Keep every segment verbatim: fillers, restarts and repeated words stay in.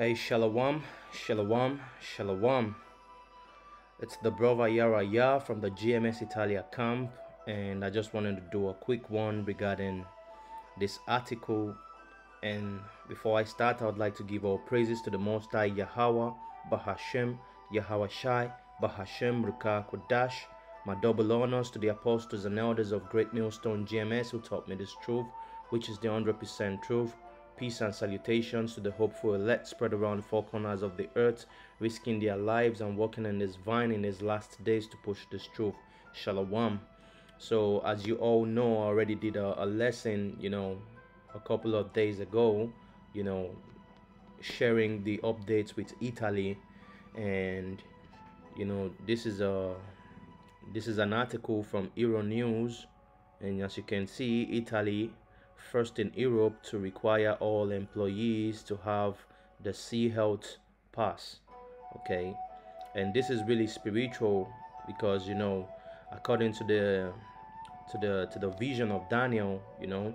Hey, shalom, shalom, shalom. It's the brother Yara Yaa from the G M S Italia camp, and I just wanted to do a quick one regarding this article. And before I start, I would like to give all praises to the Most High Yahweh, Bahashem, Yahweh Shai, Bahashem, Ruka Kodash. My double honors to the apostles and elders of Great Millstone G M S who taught me this truth, which is the one hundred percent truth. Peace and salutations to the hopeful elect spread around the four corners of the earth, risking their lives and walking in this vine in these last days to push this truth. Shalom. So, as you all know, I already did a, a lesson, you know, a couple of days ago, you know, sharing the updates with Italy. And, you know, this is a... This is an article from Euronews, and as you can see, Italy, first in Europe to require all employees to have the Sea Health Pass, okay? And this is really spiritual because, you know, according to the to the to the vision of Daniel, you know,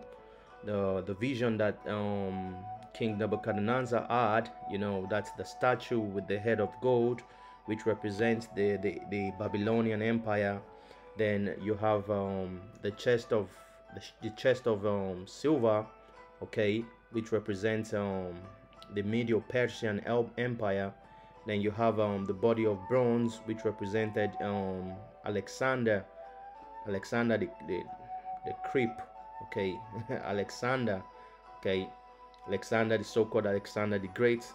the the vision that um, King Nebuchadnezzar had, you know, that's the statue with the head of gold, which represents the, the, the Babylonian Empire. Then you have um, the chest of the, the chest of um, silver, okay, which represents um, the Medo-Persian Empire. Then you have um, the body of bronze, which represented um, Alexander, Alexander the the, the creep, okay, Alexander, okay, Alexander the so-called Alexander the Great.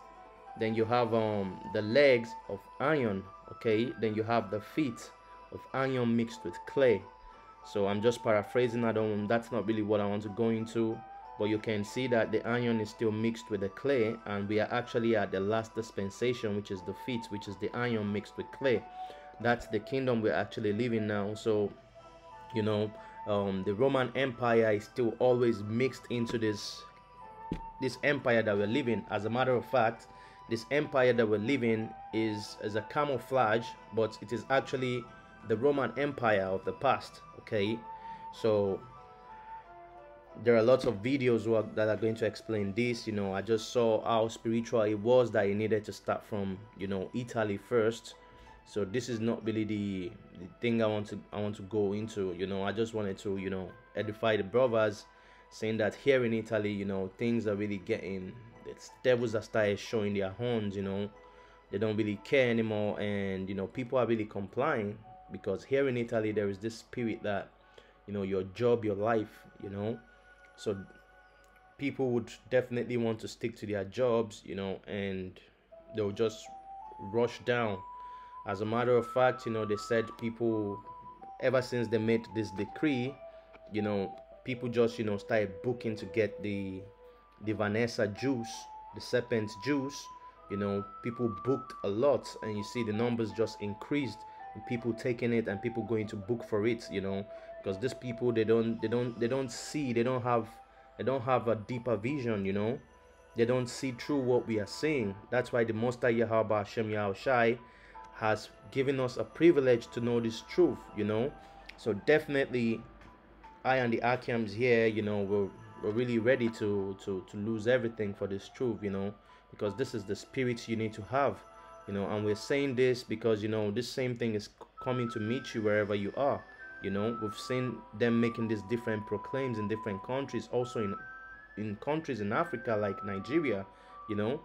Then you have um the legs of iron, okay. Then you have the feet of iron mixed with clay. So I'm just paraphrasing. I don't. That's not really what I want to go into. But you can see that the iron is still mixed with the clay, and we are actually at the last dispensation, which is the feet, which is the iron mixed with clay. That's the kingdom we're actually living now. So, you know, um, the Roman Empire is still always mixed into this this empire that we're living. As a matter of fact, this empire that we're living is, is a camouflage, but it is actually the Roman Empire of the past, okay? So there are lots of videos who are, that are going to explain this. You know, I just saw how spiritual it was that it needed to start from, you know, Italy first. So this is not really the, the thing I want to I want to go into. You know, I just wanted to, you know, edify the brothers, saying that here in Italy, you know, things are really getting... It's devils that started showing their horns, you know. They don't really care anymore, and you know, people are really complying because here in Italy there is this spirit that, you know, your job, your life, you know. So people would definitely want to stick to their jobs, you know, and they'll just rush down. As a matter of fact, you know, they said people, ever since they made this decree, you know, people just, you know, started booking to get the the Vanessa juice, the serpent juice. You know, people booked a lot, and you see the numbers just increased, and people taking it and people going to book for it, you know, because these people, they don't they don't they don't see, they don't have they don't have a deeper vision, you know. They don't see through what we are seeing. That's why the Most High Yahweh Hashem Yahweh Shai has given us a privilege to know this truth, you know. So definitely I and the Akiams here, you know, will we're really ready to, to to lose everything for this truth, you know, because this is the spirit you need to have, you know. And we're saying this because, you know, this same thing is coming to meet you wherever you are, you know. We've seen them making these different proclaims in different countries, also in in countries in Africa like Nigeria, you know,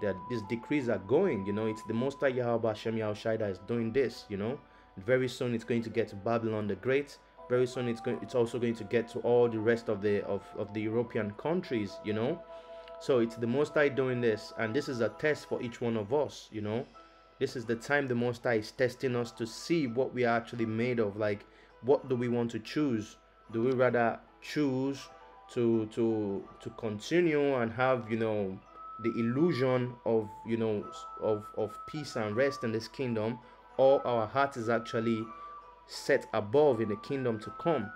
that these decrees are going, you know. It's the Most High Yahweh Hashem Yahweh Shai that is doing this, you know. And very soon it's going to get to Babylon the Great. Very soon it's going, it's also going to get to all the rest of the of, of the European countries, you know. So it's the Most High doing this, and this is a test for each one of us, you know. This is the time the Most High is testing us to see what we are actually made of. Like, what do we want to choose? Do we rather choose to to to continue and have, you know, the illusion of, you know, of of peace and rest in this kingdom, or our heart is actually set above in the kingdom to come?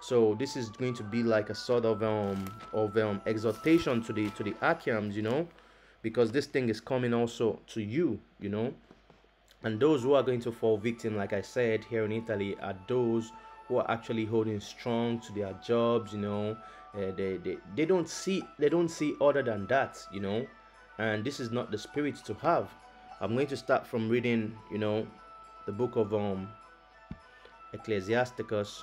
So this is going to be like a sort of um of um exhortation to the to the Akiams, you know, because this thing is coming also to you, you know. And those who are going to fall victim, like I said, here in Italy are those who are actually holding strong to their jobs, you know. Uh, they, they they don't see they don't see other than that, you know. and this is not the spirit to have. I'm going to start from reading, you know, the book of um Ecclesiasticus.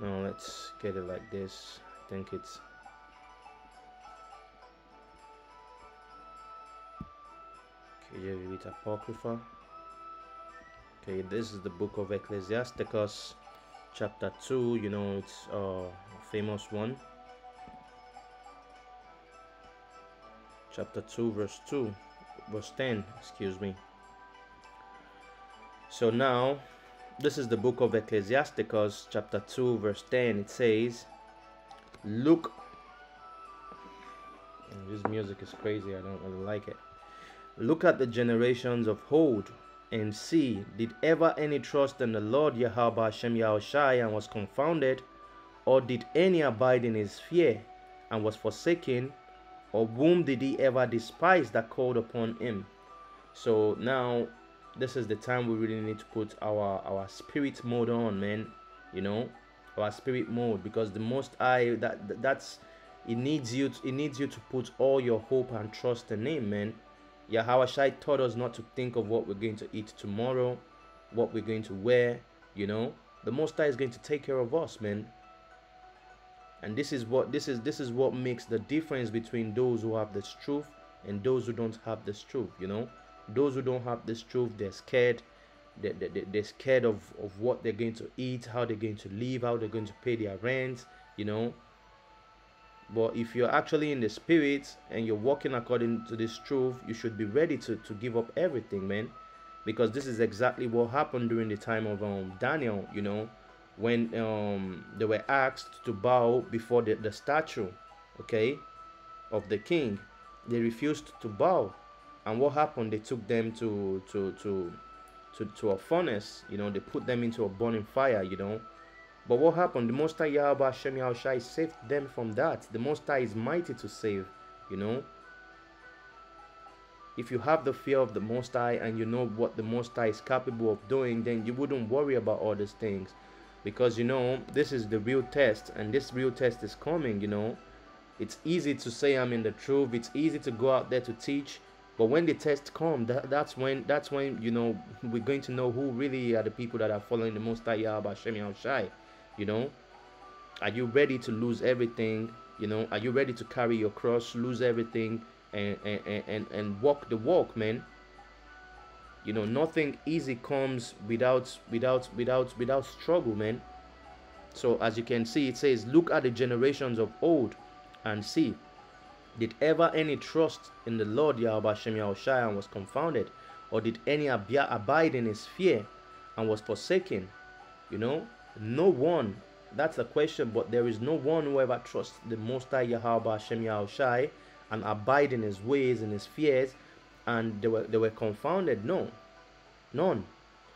Now let's get it like this. I think it's K J V with Apocrypha. Okay, this is the book of Ecclesiasticus, chapter two. You know, it's uh, a famous one. Chapter two, verse two, verse ten. Excuse me. So now, this is the book of Ecclesiasticus, chapter two, verse ten. It says, "Look." This music is crazy. I don't really like it. "Look at the generations of old, and see, did ever any trust in the Lord Yahweh Hashem Yahushai and was confounded, or did any abide in his fear and was forsaken, or whom did he ever despise that called upon him?" So now this is the time we really need to put our our spirit mode on, man. You know, our spirit mode, because the Most High, that that's it needs you to, it needs you to put all your hope and trust in him, man. Yahweh Shai taught us not to think of what we're going to eat tomorrow, what we're going to wear, you know. The Most High is going to take care of us, man. And this is what this is this is what makes the difference between those who have this truth and those who don't have this truth, you know. Those who don't have this truth, they're scared. They, they, they, they're scared of, of what they're going to eat, how they're going to live, how they're going to pay their rent, you know. But if you're actually in the spirit and you're walking according to this truth, you should be ready to, to give up everything, man. Because this is exactly what happened during the time of um, Daniel, you know, when um, they were asked to bow before the, the statue, okay, of the king. They refused to bow. And what happened? They took them to, to, to, to, to a furnace, you know, they put them into a burning fire, you know. But what happened? The Most High Yahweh Hashem Yahushai saved them from that. The Most High is mighty to save, you know. If you have the fear of the Most High and you know what the Most High is capable of doing, then you wouldn't worry about all these things. Because, you know, this is the real test, and this real test is coming, you know. It's easy to say I'm in the truth. It's easy to go out there to teach. But when the test comes, that, that's when, that's when, you know, we're going to know who really are the people that are following the Most High Yahweh Hashem Yahushai. You know, are you ready to lose everything? You know, are you ready to carry your cross, lose everything, and and and, and walk the walk, man? You know, nothing easy comes without without without without struggle, man. So as you can see, it says, "Look at the generations of old, and see, did ever any trust in the Lord Yahweh Hashem Yahushai and was confounded, or did any ab abide in his fear and was forsaken?" You know. No one, that's the question, but there is no one who ever trusts the Most High Yahweh Hashem Yahushai and abide in his ways and his fears, and they were they were confounded. No, none.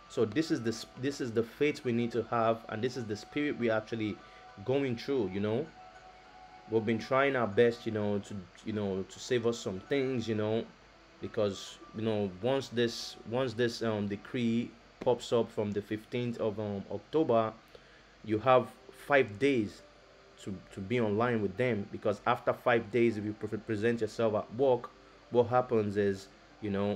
So this is this this is the faith we need to have, and this is the spirit we're actually going through, you know. We've been trying our best, you know, to you know to save us some things, you know, because you know once this once this um decree pops up from the fifteenth of um, October, you have five days to, to be online with them, because after five days, if you pre present yourself at work, what happens is, you know,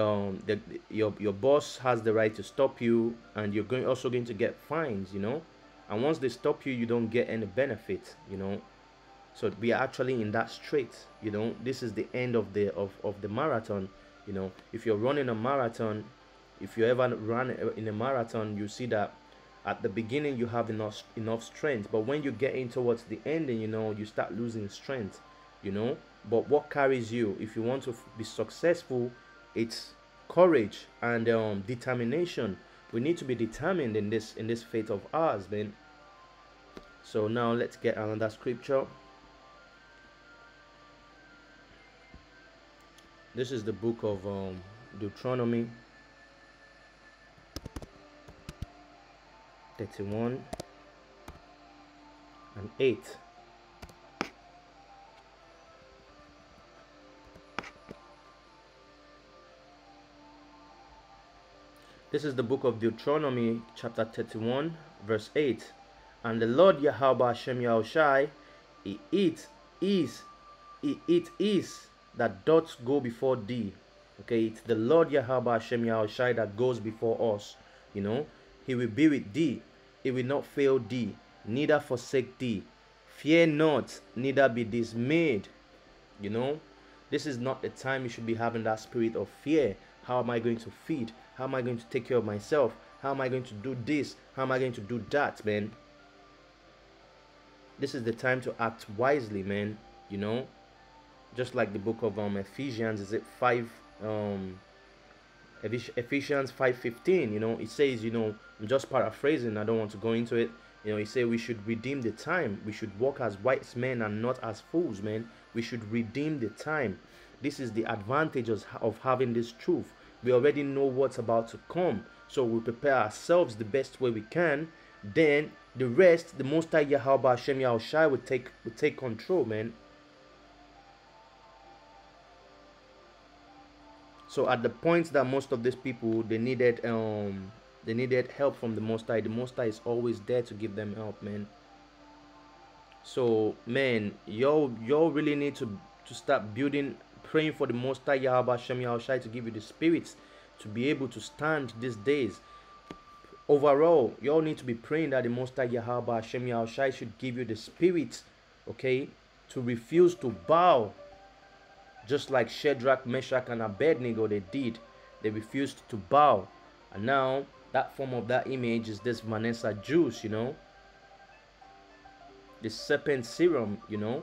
um, the, your, your boss has the right to stop you, and you're going also going to get fines, you know, and once they stop you, you don't get any benefit, you know. So we are actually in that straight, you know. This is the end of the of, of the marathon, you know. If you're running a marathon, if you ever run in a marathon, you see that at the beginning you have enough enough strength, but when you get in towards the ending, you know, you start losing strength, you know. But what carries you, if you want to be successful, it's courage and um, determination. We need to be determined in this in this faith of ours, man. So now let's get another scripture. This is the book of um, Deuteronomy. thirty-one and eight. This is the book of Deuteronomy, chapter thirty-one, verse eight. And the Lord Yahweh Hashem Yahushai, he it is, he it is that doth go before thee. Okay, it's the Lord Yahweh Hashem Yahushai that goes before us. You know, he will be with thee, he will not fail thee, neither forsake thee. Fear not, neither be dismayed. You know, this is not the time you should be having that spirit of fear. How am I going to feed? How am I going to take care of myself? How am I going to do this? How am I going to do that, man? This is the time to act wisely, man. You know, just like the book of um, Ephesians, is it five? Um, Ephesians five fifteen. You know, it says, you know, I'm just paraphrasing. I don't want to go into it. You know, he said we should redeem the time. We should walk as wise men and not as fools, man. We should redeem the time. This is the advantages of having this truth. We already know what's about to come, so we prepare ourselves the best way we can. Then the rest, the Most High Yahweh Hashem Yahushai will take will take control, man. So at the point that most of these people, they needed um. They needed help from the Most High. The Most High is always there to give them help, man. So, man, y'all y'all really need to, to start building, praying for the Most High, Yahweh Hashem Yahushai, to give you the spirits to be able to stand these days. Overall, y'all need to be praying that the Most High, Yahweh Hashem Yahushai, should give you the spirits, okay, to refuse to bow, just like Shadrach, Meshach, and Abednego, they did. They refused to bow. And now, that form of that image is this Vanessa juice, you know, the serpent serum, you know.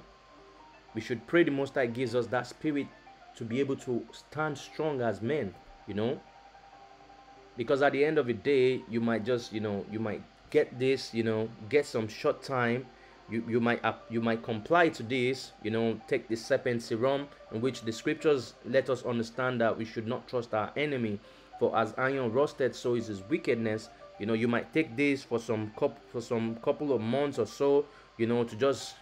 We should pray the Most High gives us that spirit to be able to stand strong as men, you know. Because at the end of the day, you might just, you know, you might get this, you know, get some short time. You you might uh, you might comply to this, you know, take the serpent serum, in which the scriptures let us understand that we should not trust our enemy. For as iron rusted, so is his wickedness. You know, you might take this for some cup for some couple of months or so, you know, to just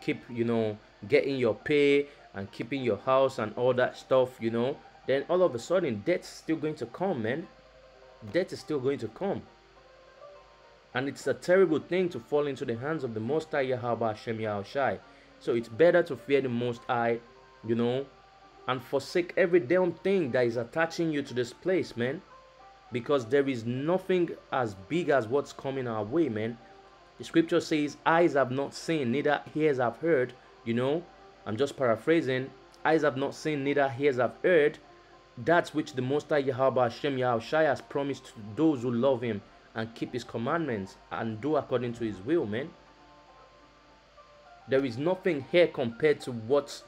keep, you know, getting your pay and keeping your house and all that stuff, you know. Then all of a sudden, death's still going to come, man. Death is still going to come. And it's a terrible thing to fall into the hands of the Most High Yahweh Hashem Yahushai. So it's better to fear the Most High, you know, and forsake every damn thing that is attaching you to this place, man. Because there is nothing as big as what's coming our way, man. The scripture says, eyes have not seen, neither ears have heard. You know, I'm just paraphrasing. Eyes have not seen, neither ears have heard, that which the Most High Yahweh Hashem Yahushai has promised to those who love him and keep his commandments and do according to his will, man. There is nothing here compared to what's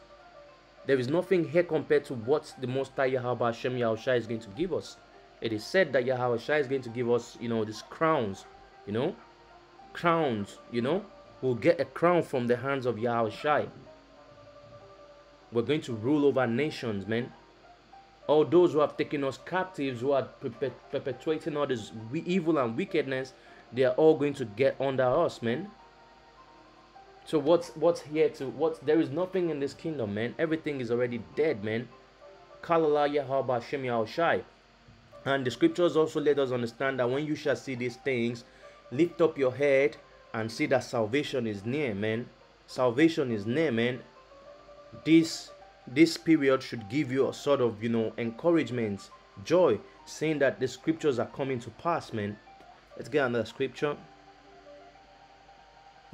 There is nothing here compared to what the Most High Yahweh Hashem Yahushai is going to give us. It is said that Yahweh Shai is going to give us, you know, these crowns, you know, crowns, you know. We'll get a crown from the hands of Yahweh Shai. We're going to rule over nations, man. All those who have taken us captives, who are perpetuating all this evil and wickedness, they are all going to get under us, man. So what's what's here to what? There is nothing in this kingdom, man. Everything is already dead, man. Kalala Yahweh Hashem Yahushai. And the scriptures also let us understand that when you shall see these things, lift up your head and see that salvation is near, man. Salvation is near, man. This this period should give you a sort of, you know, encouragement, joy, saying that the scriptures are coming to pass, man. Let's get another scripture.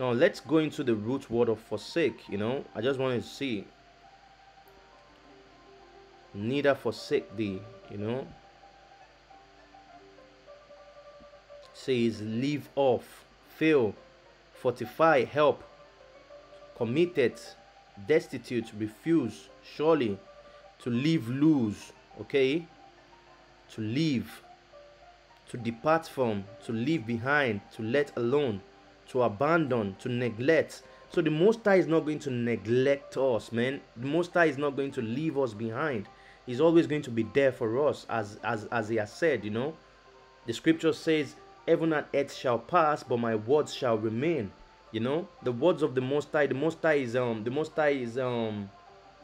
Now, let's go into the root word of forsake, you know. I just wanted to see. Neither forsake thee, you know. Says, leave off, fail, fortify, help, committed, destitute, refuse, surely, to leave loose, okay? To leave, to depart from, to leave behind, to let alone, to abandon, to neglect. So the Most High is not going to neglect us, man. The Most High is not going to leave us behind. He's always going to be there for us, as as as he has said, you know. The scripture says, heaven and earth shall pass, but my words shall remain. You know, the words of the Most High. The Most High is um the Most High is um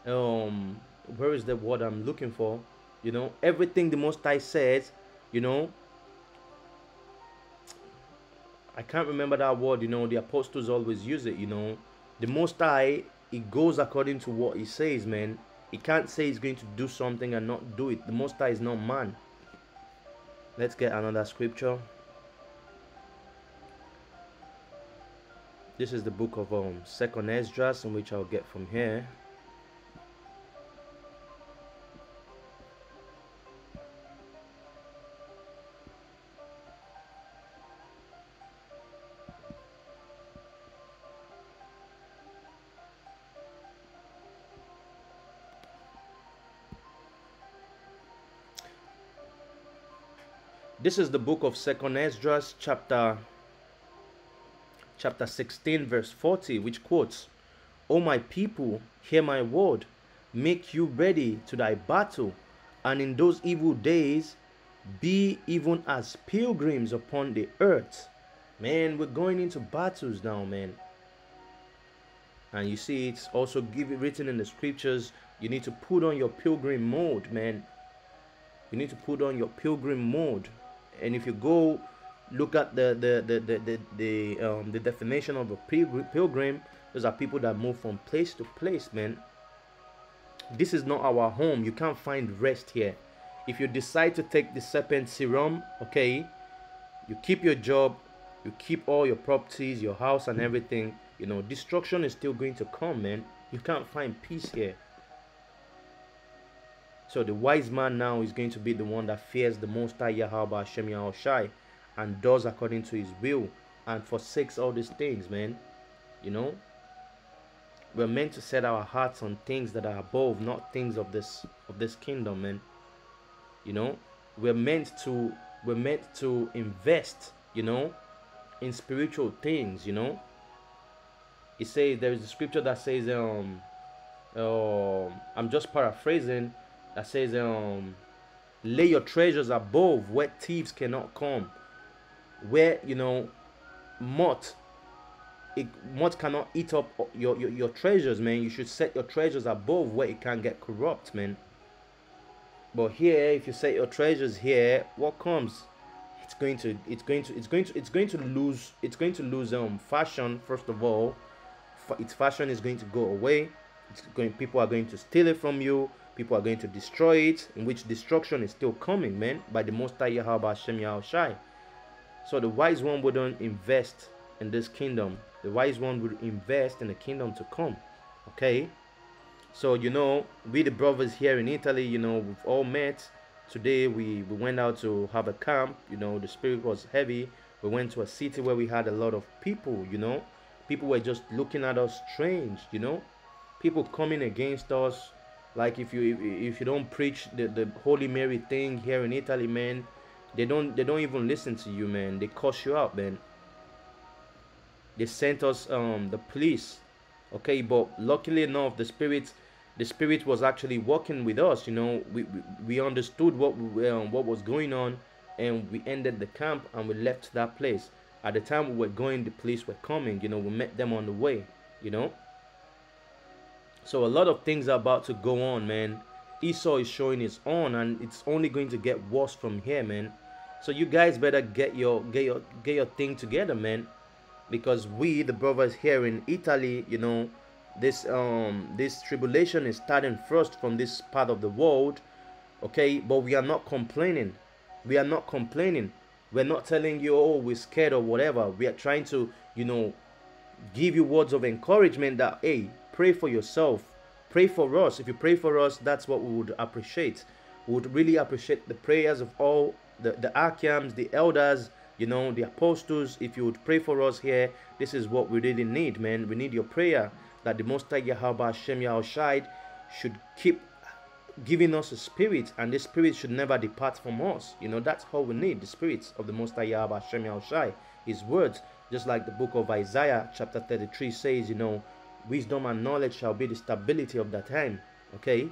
um where is the word I'm looking for? You know, everything the Most High says, you know, I can't remember that word, you know, the apostles always use it, you know. The Most High, it goes according to what he says, man. He can't say he's going to do something and not do it. The Most High is not man. Let's get another scripture. This is the book of um, Second Esdras, in which I'll get from here. This is the book of Second Esdras, chapter chapter sixteen, verse forty, which quotes, "O my people, hear my word, make you ready to thy battle, and in those evil days, be even as pilgrims upon the earth." Man, we're going into battles now, man. And you see, it's also give, written in the scriptures, you need to put on your pilgrim mode, man. You need to put on your pilgrim mode. And if you go look at the the the the the, the, um, the definition of a pilgrim, those are people that move from place to place, man. This is not our home. You can't find rest here. If you decide to take the serpent serum, okay, you keep your job, you keep all your properties, your house and everything, you know, destruction is still going to come, man. You can't find peace here. So the wise man now is going to be the one that fears the Most High Yahweh Hashem Yahweh Shai, and does according to his will, and forsakes all these things, man. You know, we're meant to set our hearts on things that are above, not things of this of this kingdom, man. You know, we're meant to we're meant to invest, you know, in spiritual things. You know, it says, there is a scripture that says, um, um I'm just paraphrasing, that says, um, lay your treasures above, where thieves cannot come, where, you know, moth it moth cannot eat up your, your your treasures, man. You should set your treasures above, where it can't get corrupt, man. But here, if you set your treasures here, what comes? It's going to it's going to it's going to it's going to lose it's going to lose um fashion. First of all, its fashion is going to go away. It's going people are going to steal it from you. People are going to destroy it, in which destruction is still coming, man, by the Most High Yahweh Hashem Yahweh Shai. So the wise one wouldn't invest in this kingdom. The wise one would invest in the kingdom to come. Okay? So, you know, we the brothers here in Italy, you know, we've all met. Today we, we went out to have a camp. You know, the spirit was heavy. We went to a city where we had a lot of people, you know. People were just looking at us strange, you know. People coming against us. Like if you if you don't preach the, the Holy Mary thing here in Italy, man, they don't they don't even listen to you, man. They curse you out, man. They sent us um the police, okay. But luckily enough, the spirit the spirit was actually working with us. You know, we we, we understood what we, um, what was going on, and we ended the camp and we left that place. At the time we were going, the police were coming. You know, we met them on the way. You know. So a lot of things are about to go on, man. Esau is showing his own, and it's only going to get worse from here, man. So you guys better get your get your get your thing together, man, because we, the brothers here in Italy, you know, this um this tribulation is starting first from this part of the world, okay. But we are not complaining. We are not complaining. We're not telling you, oh, we're scared or whatever. We are trying to, you know, give you words of encouragement that, hey, pray for yourself, pray for us. If you pray for us, that's what we would appreciate. We would really appreciate the prayers of all the, the Archiams, the elders, you know, the apostles. If you would pray for us here, this is what we really need, man. We need your prayer that the Most High Yahweh Hashem Yahweh Shai should keep giving us a spirit, and this spirit should never depart from us. You know, that's how we need the spirits of the Most High Yahweh Hashem Yahweh Shai, his words. Just like the book of Isaiah chapter thirty-three says, you know, wisdom and knowledge shall be the stability of that time, okay?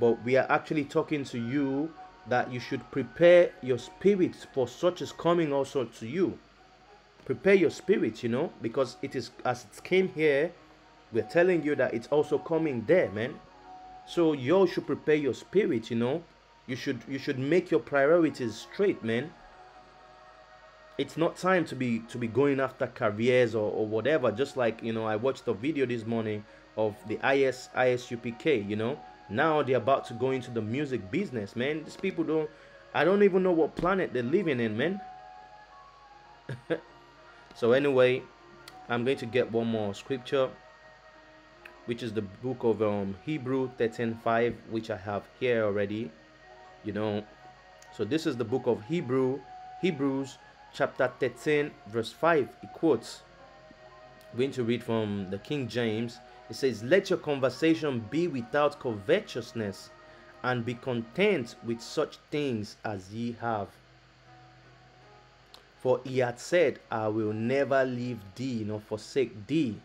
But we are actually talking to you that you should prepare your spirits for such is coming also to you. Prepare your spirits, you know, because it is, as it came here, we're telling you that it's also coming there, man. So you should prepare your spirit, you know. You should you should make your priorities straight, man. it's not time to be to be going after careers or, or whatever. Just like, you know, I watched a video this morning of the I S U P K, you know, now they're about to go into the music business, man. These people don't, I don't even know what planet they're living in, man. So anyway, I'm going to get one more scripture, which is the book of um, Hebrew thirteen five, which I have here already, you know. So this is the book of Hebrew, Hebrews chapter thirteen, verse five. It quotes, I'm going to read from the King James. It says, "Let your conversation be without covetousness, and be content with such things as ye have. For he had said, I will never leave thee nor forsake thee."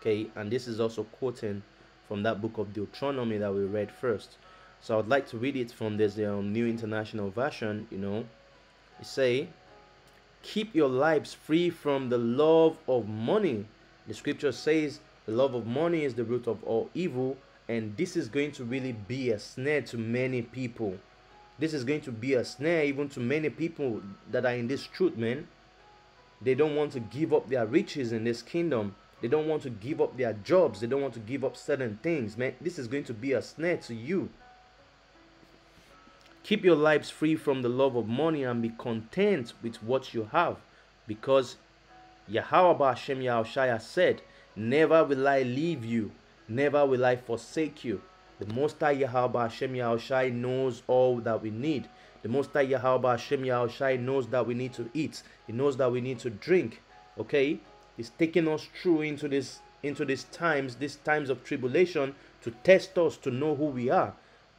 Okay, and this is also quoting from that book of Deuteronomy that we read first. So I would like to read it from this um, New International Version, you know. It say, "Keep your lives free from the love of money. The scripture says, the love of money is the root of all evil." And this is going to really be a snare to many people. This is going to be a snare even to many people that are in this truth, man. They don't want to give up their riches in this kingdom. They don't want to give up their jobs. They don't want to give up certain things, man. This is going to be a snare to you. "Keep your lives free from the love of money and be content with what you have, because Yahweh Hashem Yahushua said, never will I leave you, never will I forsake you." The Most High Yahweh Hashem Yahushua knows all that we need. The Most High Yahweh Hashem Yahushua knows that we need to eat. He knows that we need to drink. Okay, He's taking us through into this into these times, these times of tribulation, to test us to know who we are.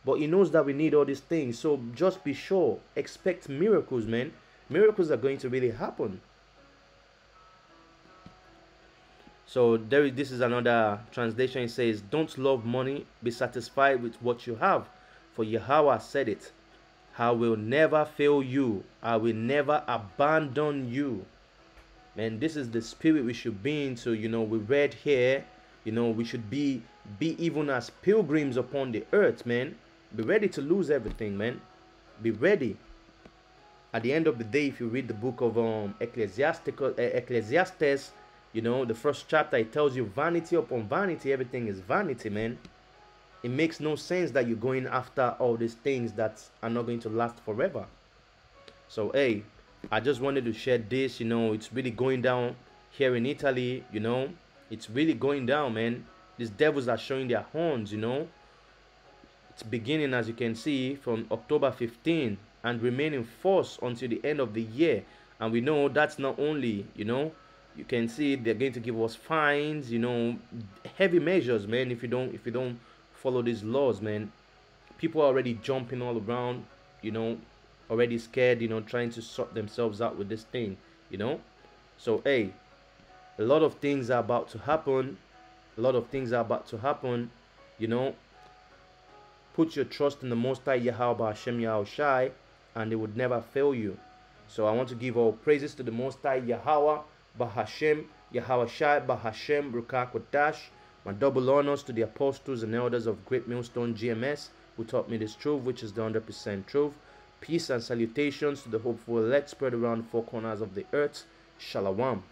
But He knows that we need all these things. So just be sure, expect miracles, man. Miracles are going to really happen. So there is, this is another translation. It says, "Don't love money. Be satisfied with what you have. For Yahweh said it. I will never fail you. I will never abandon you." Man, this is the spirit we should be in. So, you know, we read here, you know, we should be, be even as pilgrims upon the earth, man. Be ready to lose everything, man. Be ready. At the end of the day, if you read the book of um, Ecclesiastical, uh, Ecclesiastes, you know, the first chapter, it tells you vanity upon vanity. Everything is vanity, man. It makes no sense that you're going after all these things that are not going to last forever. So, hey, I just wanted to share this. You know, it's really going down here in Italy, you know. It's really going down, man. These devils are showing their horns, you know. It's beginning, as you can see, from October fifteenth and remaining force until the end of the year. And we know that's not only, you know, you can see they're going to give us fines, you know, heavy measures, man. If you don't, if you don't follow these laws, man, people are already jumping all around, you know, already scared, you know, trying to sort themselves out with this thing, you know. So, hey, a lot of things are about to happen. A lot of things are about to happen, you know. Put your trust in the Most High Yahweh Hashem Yahushai, and it would never fail you. So I want to give all praises to the Most High Yahweh Bahashem, Yahushai, Bahashem, Ruach HaKodesh. My double honors to the apostles and elders of Great Millstone G M S, who taught me this truth, which is the one hundred percent truth. Peace and salutations to the hopeful elect spread around the four corners of the earth. Shalom.